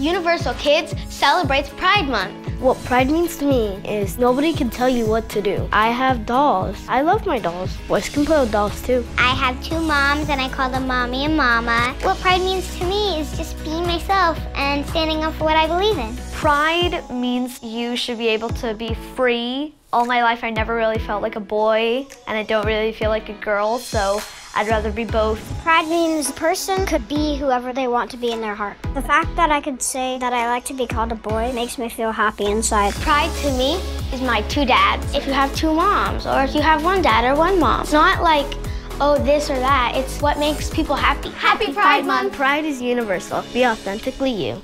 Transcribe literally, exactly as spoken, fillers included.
Universal Kids celebrates Pride Month. What pride means to me is nobody can tell you what to do. I have dolls. I love my dolls. Boys can play with dolls too. I have two moms and I call them mommy and mama. What pride means to me is just being myself and standing up for what I believe in. Pride means you should be able to be free. All my life I never really felt like a boy and I don't really feel like a girl, so I'd rather be both. Pride means a person could be whoever they want to be in their heart. The fact that I could say that I like to be called a boy makes me feel happy inside. Pride to me is my two dads. If you have two moms, or if you have one dad or one mom. It's not like, oh, this or that. It's what makes people happy. Happy Pride Month. Pride is universal. Be authentically you.